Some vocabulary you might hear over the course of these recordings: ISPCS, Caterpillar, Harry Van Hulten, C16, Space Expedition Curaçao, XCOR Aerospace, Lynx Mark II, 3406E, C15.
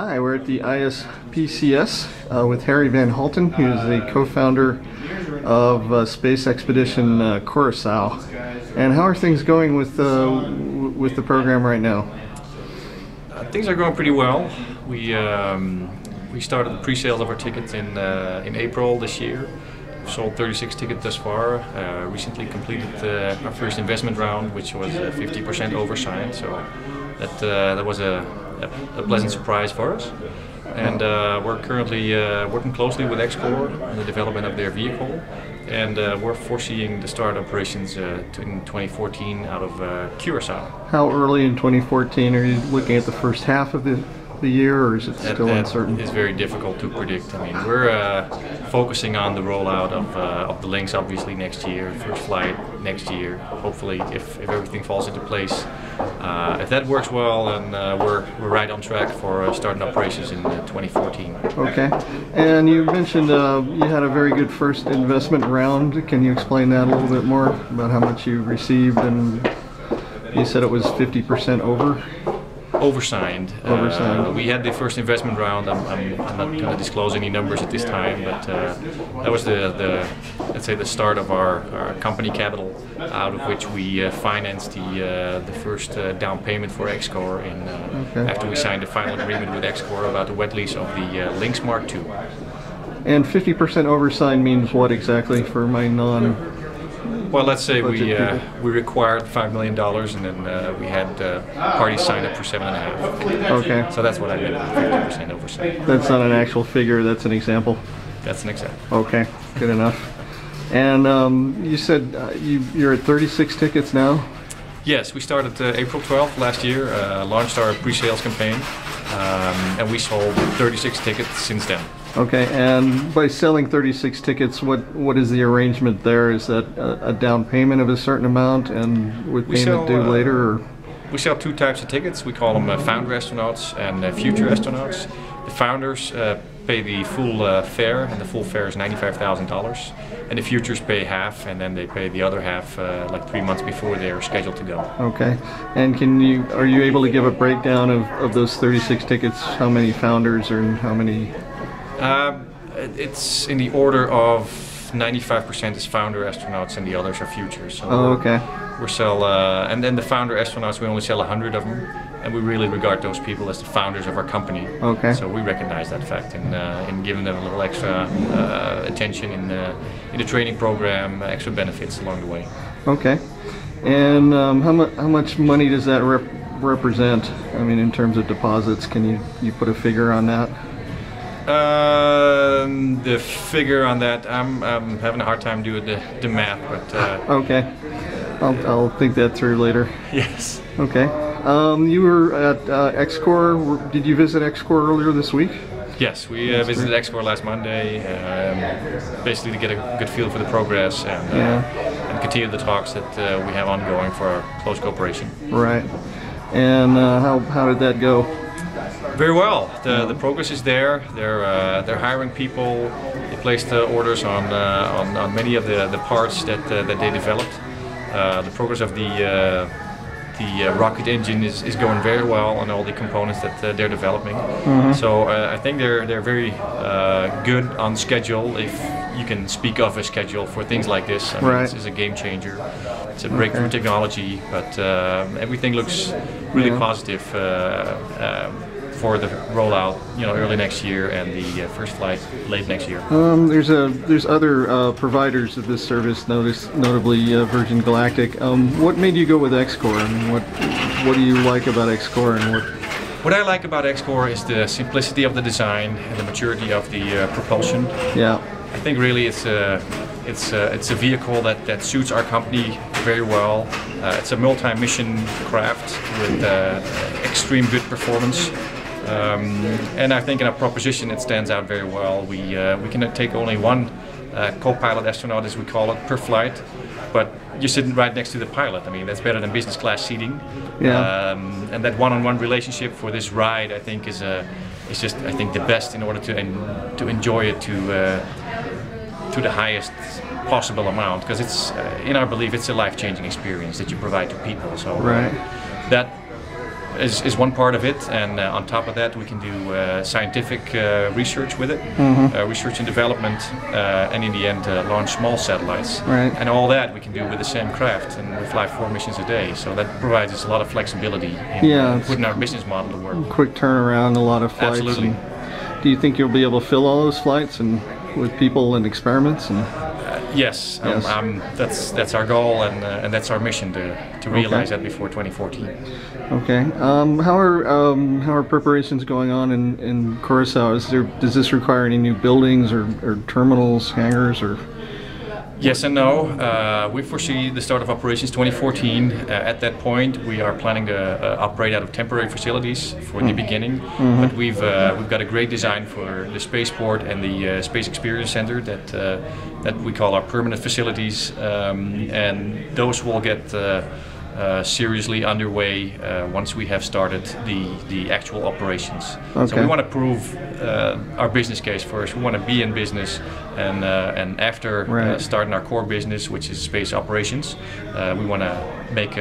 Hi, we're at the ISPCS with Harry Van Hulten, who is the co-founder of Space Expedition Curaçao. And how are things going with the program right now? Things are going pretty well. We started the pre-sales of our tickets in April this year. We've sold 36 tickets thus far. Recently completed our first investment round, which was 50% oversigned. So that was a pleasant surprise for us, and we're currently working closely with XCOR on the development of their vehicle, and we're foreseeing the start of operations in 2014 out of Curaçao. How early in 2014 are you looking at? The first half of the year, or is it still uncertain? It's very difficult to predict. I mean, we're focusing on the rollout of the Lynx, obviously, next year, first flight next year. Hopefully, if everything falls into place, if that works well, then we're right on track for starting operations in 2014. Okay. And you mentioned you had a very good first investment round. Can you explain that a little bit more about how much you received? And you said it was 50% over? Oversigned. We had the first investment round. I'm not going to disclose any numbers at this time, but that was let's say the start of our company capital, out of which we financed the first down payment for XCOR after we signed the final agreement with XCOR about the wet lease of the Lynx Mark II. And 50% oversigned means what exactly for my non? Well, let's say we required $5 million, and then we had parties sign up for 7.5. Okay. So that's what I meant. 50% oversight. That's not an actual figure. That's an example. That's an example. Okay. Good enough. And you said you're at 36 tickets now. Yes, we started April 12th last year. Launched our pre-sales campaign, and we sold 36 tickets since then. Okay, and by selling 36 tickets, what is the arrangement there? Is that a down payment of a certain amount, and with payment due later? Or? We sell two types of tickets. We call them founder astronauts and future astronauts. The founders pay the full fare, and the full fare is $95,000. And the futures pay half, and then they pay the other half like 3 months before they are scheduled to go. Okay, and are you able to give a breakdown of those 36 tickets? How many founders and how many? It's in the order of 95% is founder astronauts, and the others are futures. So we sell, and then the founder astronauts, we only sell 100 of them, and we really regard those people as the founders of our company. Okay. So we recognize that fact, and in giving them a little extra attention in the training program, extra benefits along the way. Okay. And how much money does that represent? I mean, in terms of deposits, can you put a figure on that? The figure on that, I'm having a hard time doing the math, but okay, I'll think that through later. Yes. Okay. You were at XCOR. Did you visit XCOR earlier this week? Yes, we visited XCOR last Monday, basically to get a good feel for the progress and continue the talks that we have ongoing for our close cooperation. Right. And how did that go? Very well. The progress is there. They're hiring people. They placed orders on many of the parts that they developed. The progress of the rocket engine is going very well on all the components that they're developing. Mm-hmm. So I think they're very good on schedule, if you can speak of a schedule for things like this. I mean, right. This is a game changer. It's a breakthrough technology, but everything looks really positive for the rollout, you know, early next year, and the first flight late next year. There's other providers of this service, notably Virgin Galactic. What made you go with XCOR, and what do you like about XCOR, and what I like about XCOR is the simplicity of the design and the maturity of the propulsion. Yeah, I think really it's a vehicle that suits our company very well. It's a multi-mission craft with extreme good performance. And I think in our proposition it stands out very well. We can take only one co-pilot astronaut, as we call it, per flight, but you're sitting right next to the pilot. I mean, that's better than business class seating. Yeah. And that one-on-one relationship for this ride, I think, is just, I think, the best in order to enjoy it to the highest possible amount, because it's, in our belief, it's a life-changing experience that you provide to people. So that is one part of it, and on top of that we can do scientific research with it, research and development, and in the end launch small satellites. Right. And all that we can do with the same craft, and we fly 4 missions a day, so that provides us a lot of flexibility in putting our business model to work. Quick turnaround, a lot of flights. Absolutely. Do you think you'll be able to fill all those flights and with people and experiments? And yes, yes. That's our goal, and that's our mission to realize that before 2014. Okay. How are preparations going on in Curaçao? Does this require any new buildings or terminals, hangars, or? Yes and no. We foresee the start of operations 2014. At that point, we are planning to operate out of temporary facilities for the beginning. But we've got a great design for the spaceport and the Space Experience Center that we call our permanent facilities, and those will get seriously underway once we have started the actual operations. Okay. So we want to prove our business case first. We want to be in business, and after starting our core business, which is space operations, we want to make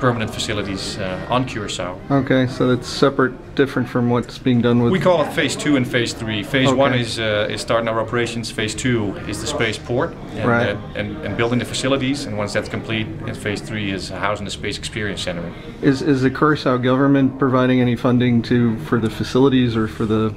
permanent facilities on Curaçao. Okay, so that's separate, different from what's being done with... We call it Phase 2 and Phase 3. Phase 1 is starting our operations. Phase 2 is the spaceport and building the facilities. And once that's complete, Phase 3 is housing the Space Experience Center. Is the Curaçao government providing any funding for the facilities or for the...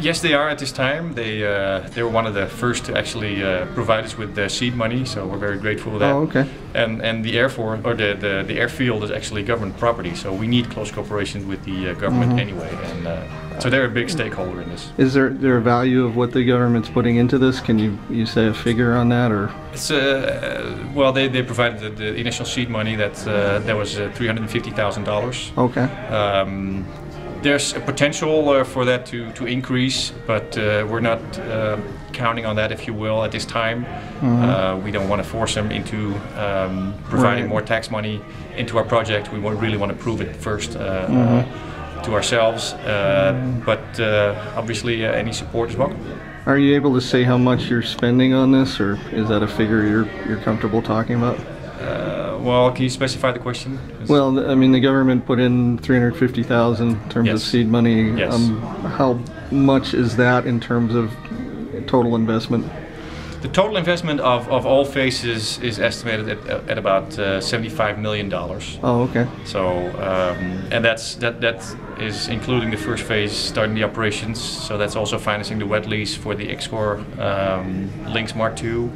Yes, they are at this time. They were one of the first to actually provide us with the seed money, so we're very grateful for that. Oh, okay. And the Air Force, or the airfield is actually government property, so we need close cooperation with the government anyway, and so they're a big stakeholder in this. Is there a value of what the government's putting into this? Can you say a figure on that, or? It's well, they provided the initial seed money that was $350,000. Okay. There's a potential for that to increase, but we're not counting on that, if you will, at this time. We don't want to force them into providing more tax money into our project. We really want to prove it first to ourselves, but obviously any support is welcome. Are you able to say how much you're spending on this, or is that a figure you're comfortable talking about? Well, can you specify the question? Well, I mean, the government put in $350,000 in terms of seed money. Yes. How much is that in terms of total investment? The total investment of all phases is estimated at about $75 million. Oh, okay. So, and that is including the first phase, starting the operations. So that's also financing the wet lease for the XCOR Lynx Mark II,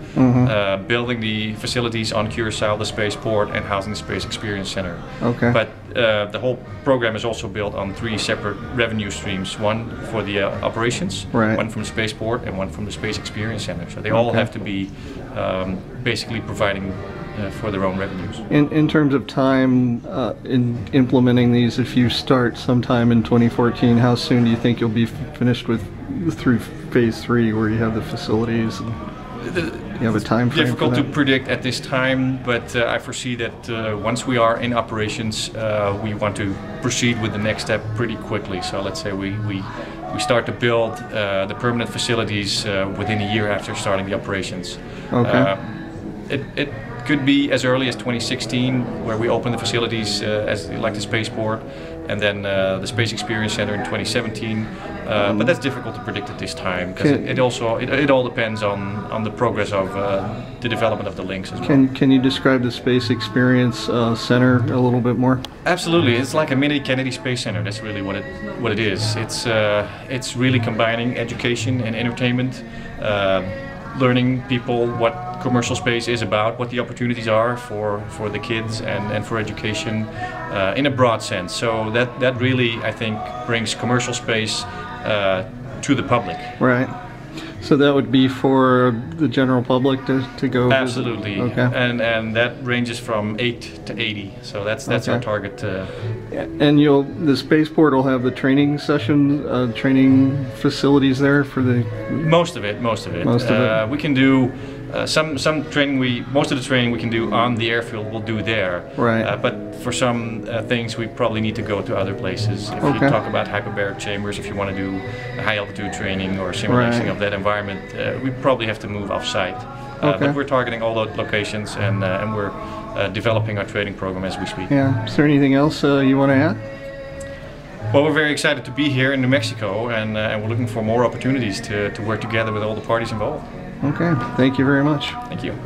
building the facilities on Curaçao, the spaceport, and housing the Space Experience Center. Okay. But the whole program is also built on 3 separate revenue streams: one for the operations, one from the spaceport, and one from the Space Experience Center. So they all have to be basically providing for their own revenues. In terms of time in implementing these, if you start sometime in 2014, how soon do you think you'll be finished with through Phase 3, where you have the facilities? You have a time frame? Difficult to predict at this time, but I foresee that once we are in operations, we want to proceed with the next step pretty quickly. So let's say we start to build the permanent facilities within a year after starting the operations. Okay. It could be as early as 2016, where we open the facilities like the spaceport, and then the Space Experience Center in 2017. But that's difficult to predict at this time, because it all depends on the progress of the development of the Lynx as well. Can you describe the Space Experience Center a little bit more? Absolutely. It's like a mini Kennedy Space Center. That's really what it is. It's really combining education and entertainment, learning people what commercial space is about, what the opportunities are for the kids and for education in a broad sense. So that really, I think, brings commercial space to the public. Right. So that would be for the general public to go visit? Absolutely. Okay. And that ranges from 8 to 80. So that's our target. And the spaceport will have the training session, training facilities there for the... Most of it. We can do some training. Most of the training we can do on the airfield. We'll do there. Right. But for some things, we probably need to go to other places. If you talk about hyperbaric chambers, if you want to do high altitude training or simulation of that environment, we probably have to move off site. But we're targeting all those locations, and we're developing our training program as we speak. Yeah. Is there anything else you want to add? Well, we're very excited to be here in New Mexico, and we're looking for more opportunities to work together with all the parties involved. Okay. Thank you very much. Thank you.